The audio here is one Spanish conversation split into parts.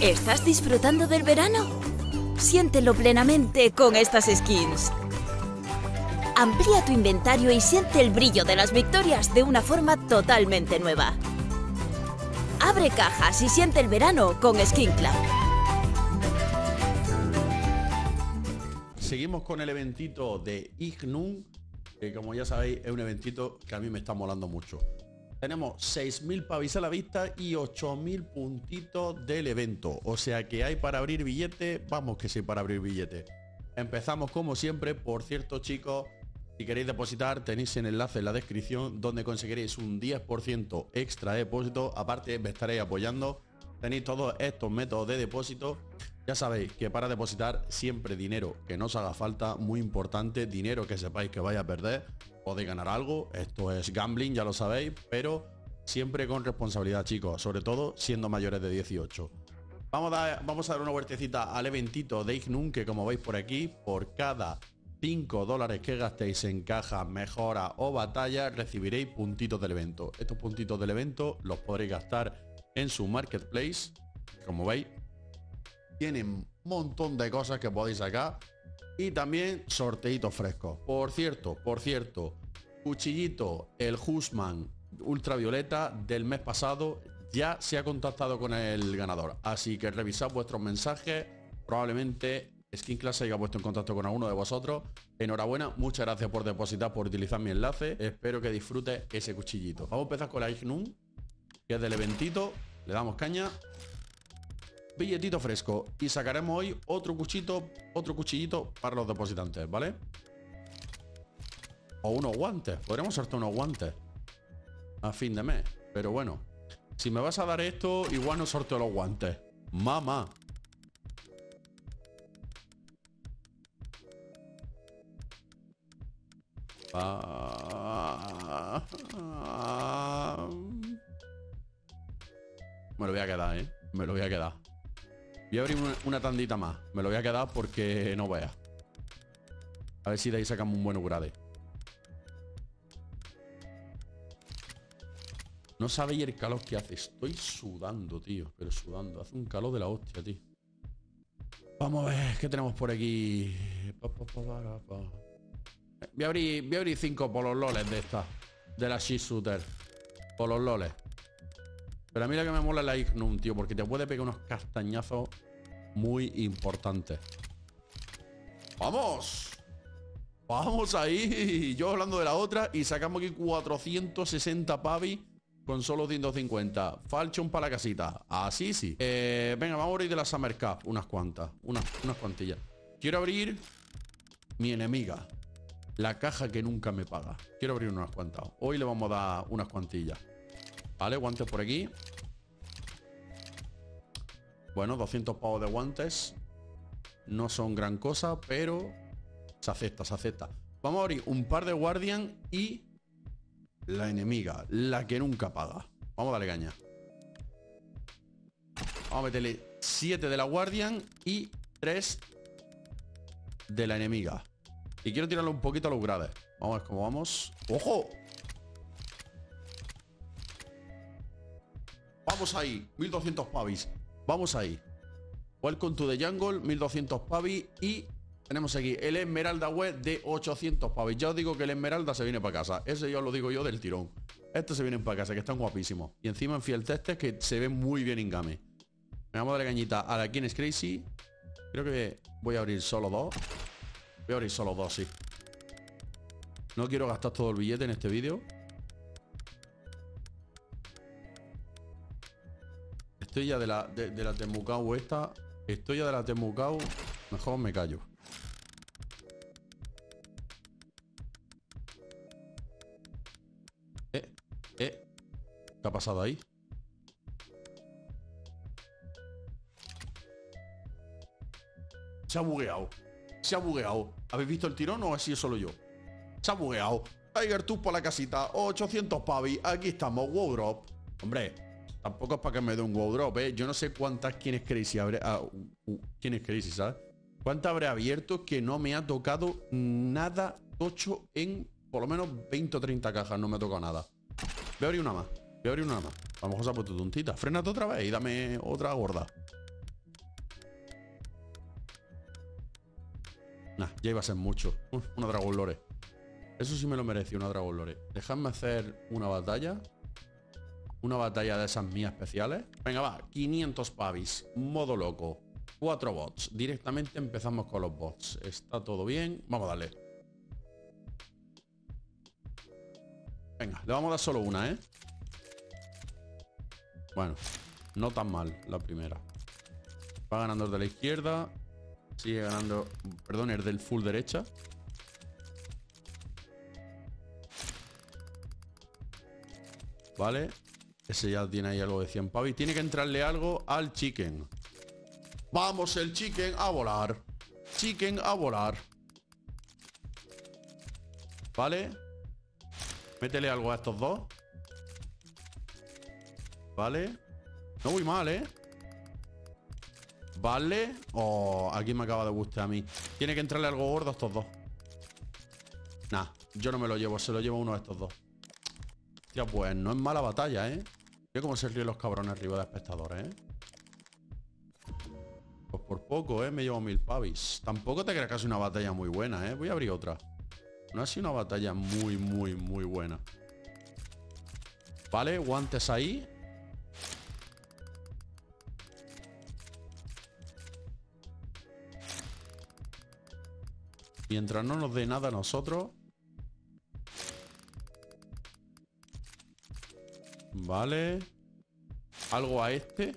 ¿Estás disfrutando del verano? Siéntelo plenamente con estas skins. Amplía tu inventario y siente el brillo de las victorias de una forma totalmente nueva. Abre cajas y siente el verano con Skin Club. Seguimos con el eventito de Ignum, que como ya sabéis es un eventito que a mí me está molando mucho. Tenemos 6.000 pavis a la vista y 8.000 puntitos del evento. O sea que hay para abrir billetes, vamos que sí, para abrir billetes. Empezamos como siempre. Por cierto, chicos, si queréis depositar, tenéis el enlace en la descripción donde conseguiréis un 10% extra de depósito. Aparte, me estaréis apoyando. Tenéis todos estos métodos de depósito. Ya sabéis que para depositar siempre dinero que no os haga falta, muy importante, dinero que sepáis que vais a perder. Podéis ganar algo, esto es gambling, ya lo sabéis, pero siempre con responsabilidad, chicos, sobre todo siendo mayores de 18. Vamos a dar una vueltecita al eventito de Ignum, que como veis por aquí, por cada 5 dólares que gastéis en cajas, mejoras o batallas, recibiréis puntitos del evento. Estos puntitos del evento los podréis gastar en su marketplace. Como veis, tienen un montón de cosas que podéis sacar. Y también sorteitos frescos. Por cierto, cuchillito, el Husman Ultravioleta del mes pasado, ya se ha contactado con el ganador. Así que revisad vuestros mensajes. Probablemente Skin Club se haya puesto en contacto con alguno de vosotros. Enhorabuena, muchas gracias por depositar, por utilizar mi enlace. Espero que disfrutes ese cuchillito. Vamos a empezar con la Ignum, que es del eventito. Le damos caña. Billetito fresco. Y sacaremos hoy otro cuchillito para los depositantes, ¿vale? O unos guantes. Podremos sortear unos guantes a fin de mes. Pero bueno, si me vas a dar esto, igual no sorteo los guantes. Mamá. Me lo voy a quedar, ¿eh? Me lo voy a quedar. Voy a abrir una tandita más. Me lo voy a quedar porque no vea. A ver si de ahí sacamos un buen upgrade. No sabéis el calor que hace. Estoy sudando, tío. Pero sudando. Hace un calor de la hostia, tío. Vamos a ver qué tenemos por aquí. Voy a abrir 5 polololes de estas. De la Sheet Shooter. Polololes. Pero a mí lo que me mola es la Ignum, tío, porque te puede pegar unos castañazos muy importantes. ¡Vamos! ¡Vamos ahí! Yo hablando de la otra y sacamos aquí 460 pavis con solo 150. Falchón para la casita. Así sí. Venga, vamos a abrir de la Summer Cup. Unas cuantillas. Quiero abrir mi enemiga. La caja que nunca me paga. Quiero abrir unas cuantas. Hoy le vamos a dar unas cuantillas. Vale, guantes por aquí. Bueno, 200 pavos de guantes. No son gran cosa, pero se acepta, se acepta. Vamos a abrir un par de guardian y la enemiga, la que nunca paga. Vamos a darle caña. Vamos a meterle 7 de la guardian y 3 de la enemiga. Y quiero tirarle un poquito a los grades. Vamos a ver cómo vamos. ¡Ojo! Vamos ahí, 1200 pavis. Vamos ahí. Welcome to the jungle, 1200 pavis. Y tenemos aquí el esmeralda web de 800 pavis. Ya os digo que el esmeralda se viene para casa. Ese ya os lo digo yo del tirón. Estos se vienen para casa, que están guapísimos. Y encima en Fiel Testes, que se ven muy bien en game. Vamos a darle cañita a la Kings Crazy. Creo que voy a abrir solo 2. Voy a abrir solo 2, sí. No quiero gastar todo el billete en este vídeo. Estoy ya de la Temu-Kau esta. Estoy ya de la Temu-Kau. Mejor me callo. ¿Qué ha pasado ahí? Se ha bugueado. Se ha bugueado. ¿Habéis visto el tirón o ha sido solo yo? Se ha bugueado. Tiger Tube por la casita. 800 pavis. Aquí estamos. World Drop. Hombre. Tampoco es para que me dé un World Drop, ¿eh? Yo no sé cuántas Kings Crazy habré... Kings Crazy, ¿sabes? ¿Cuántas habré abierto que no me ha tocado nada tocho en por lo menos 20 o 30 cajas? No me ha tocado nada. Voy a abrir una más. A lo mejor se ha puesto tontita. Frénate otra vez y dame otra gorda. Nah, ya iba a ser mucho. Una Dragon Lore. Eso sí me lo mereció, una Dragon Lore. Dejadme hacer una batalla. Una batalla de esas mías especiales. Venga, va. 500 pavis. Modo loco. 4 bots. Directamente empezamos con los bots. Está todo bien. Vamos a darle. Venga, le vamos a dar solo una, ¿eh? Bueno, no tan mal la primera. Va ganando el de la izquierda. Sigue ganando... Perdón, el del full derecha. Vale. Ese ya tiene ahí algo de 100 pavis. Tiene que entrarle algo al chicken. ¡Vamos, el chicken a volar! Chicken a volar. Vale. Métele algo a estos dos. Vale. No voy mal, ¿eh? Vale. Oh, aquí me acaba de gustar a mí. Tiene que entrarle algo gordo a estos dos. Nah, yo no me lo llevo. Se lo llevo uno de estos dos. Hostia, pues no es mala batalla, ¿eh? Mira cómo se ríen los cabrones arriba de espectadores, ¿eh? Pues por poco, ¿eh? Me llevo 1000 pavis. Tampoco te creas que ha sido una batalla muy buena, ¿eh? Voy a abrir otra. No ha sido una batalla muy, muy, muy buena. Vale, guantes ahí. Mientras no nos dé nada a nosotros. Vale. Algo a este.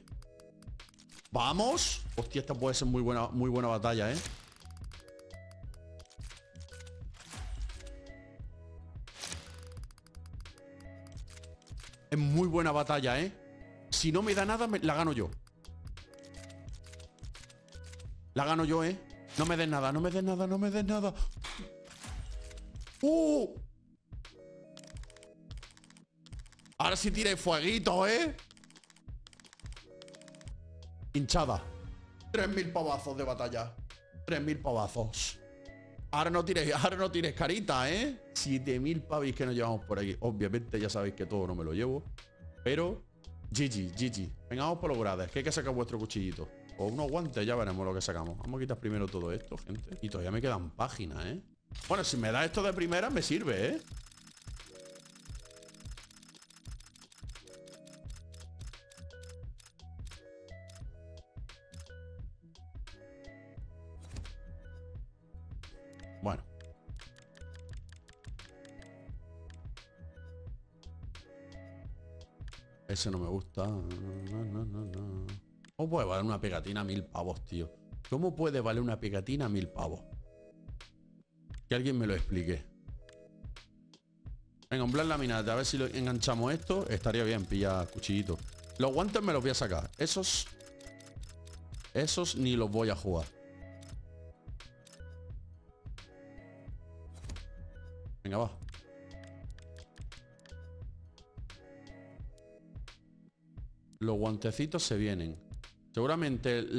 ¡Vamos! Hostia, esta puede ser muy buena batalla, ¿eh? Es muy buena batalla, ¿eh? Si no me da nada, la gano yo. La gano yo, ¿eh? No me des nada, no me des nada, no me des nada. ¡Uh! Ahora sí tira el fueguito, ¿eh? Hinchada. 3000 pavazos de batalla. 3000 pavazos. Ahora no tires carita, ¿eh? 7000 pavis que nos llevamos por aquí. Obviamente ya sabéis que todo no me lo llevo. Pero... GG, GG. Venga, vamos por los grades, que hay que sacar vuestro cuchillito. O unos guantes, ya veremos lo que sacamos. Vamos a quitar primero todo esto, gente. Y todavía me quedan páginas, ¿eh? Bueno, si me da esto de primera, me sirve, ¿eh? Bueno. Ese no me gusta. No, no, no, no. ¿Cómo puede valer una pegatina a 1000 pavos, tío? ¿Cómo puede valer una pegatina a 1000 pavos? Que alguien me lo explique. Venga, un plan laminate. A ver si lo enganchamos esto. Estaría bien pillar cuchillito. Los guantes me los voy a sacar. Esos ni los voy a jugar. Venga, va. Los guantecitos se vienen. Seguramente el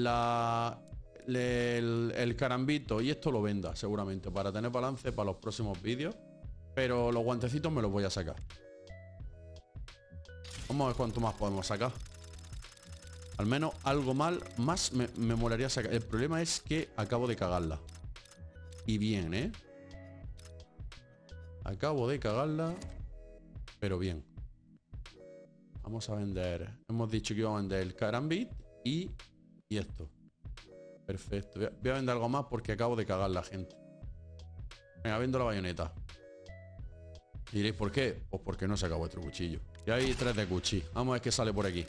carambito y esto lo venda, seguramente, para tener balance para los próximos vídeos. Pero los guantecitos me los voy a sacar. Vamos a ver cuánto más podemos sacar. Al menos algo más me molaría sacar. El problema es que acabo de cagarla. Y bien, ¿eh? Acabo de cagarla, pero bien. Vamos a vender. Hemos dicho que iba a vender el carambit y esto. Perfecto. Voy a vender algo más porque acabo de cagar la gente. Venga, vendo la bayoneta. Y diréis, ¿por qué? Pues porque no se acabó vuestro cuchillo. Y hay 3 de cuchi. Vamos a ver qué sale por aquí.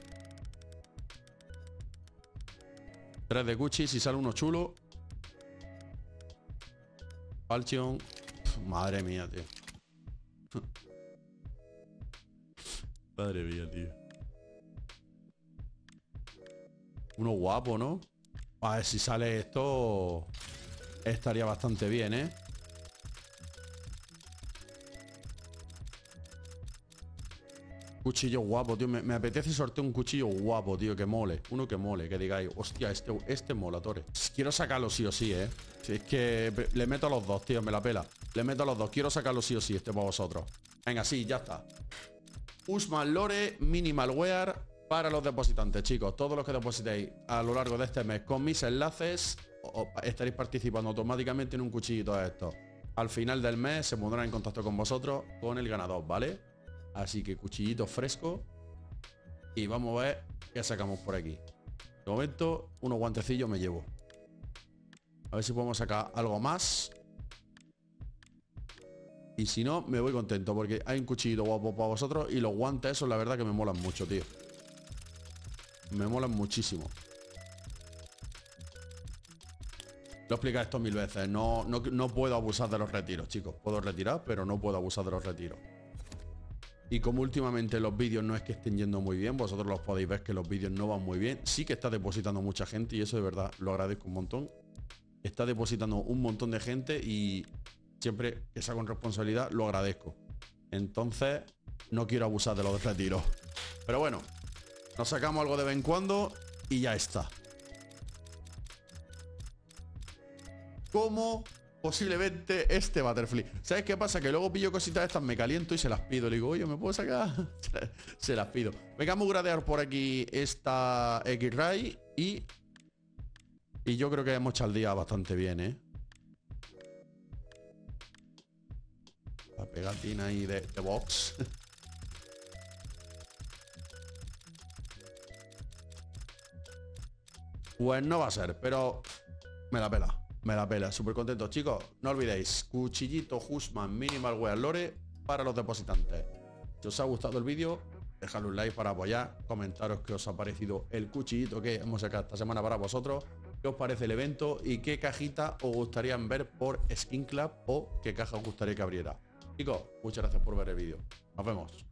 3 de cuchi. Si sale uno chulo. Falchion. Madre mía, tío. Madre mía, tío. Uno guapo, ¿no? A ver si sale esto. Estaría bastante bien, ¿eh? Cuchillo guapo, tío. Me apetece sortear un cuchillo guapo, tío. Que mole. Uno que mole. Que digáis, hostia, este mola, Torre. Quiero sacarlo sí o sí, ¿eh? Si es que le meto a los dos, tío. Me la pela. Le meto a los dos. Quiero sacarlo sí o sí, este para vosotros. Venga, sí, ya está. Usman Lore, Minimal Wear para los depositantes, chicos. Todos los que depositéis a lo largo de este mes con mis enlaces, estaréis participando automáticamente en un cuchillito de estos. Al final del mes se pondrán en contacto con vosotros con el ganador, ¿vale? Así que cuchillito fresco. Y vamos a ver qué sacamos por aquí. De momento, unos guantecillos me llevo. A ver si podemos sacar algo más. Y si no, me voy contento porque hay un cuchillito guapo para vosotros. Y los guantes esos, la verdad que me molan mucho, tío. Me molan muchísimo. Lo he explicado esto 1000 veces. No puedo abusar de los retiros, chicos. Puedo retirar, pero no puedo abusar de los retiros. Y como últimamente los vídeos no es que estén yendo muy bien, vosotros los podéis ver que los vídeos no van muy bien. Sí que está depositando mucha gente y eso de verdad lo agradezco un montón. Está depositando un montón de gente y siempre que sea con responsabilidad lo agradezco. Entonces no quiero abusar de los retiros. Pero bueno, nos sacamos algo de vez en cuando y ya está. Como posiblemente este Butterfly. ¿Sabes qué pasa? Que luego pillo cositas estas, me caliento y se las pido. Le digo, oye, ¿me puedo sacar? Se las pido. Venga, vamos a gradear por aquí esta X-Ray y yo creo que hemos hecho el día bastante bien, ¿eh? La pegatina ahí de box. Pues no va a ser, pero me la pela. Me la pela, súper contento, chicos. No olvidéis, cuchillito Husman Minimal Wear Lore para los depositantes. Si os ha gustado el vídeo, dejadle un like para apoyar. Comentaros qué os ha parecido el cuchillito que hemos sacado esta semana para vosotros. Qué os parece el evento y qué cajita os gustaría ver por Skin Club o qué caja os gustaría que abriera. Chicos, muchas gracias por ver el vídeo. Nos vemos.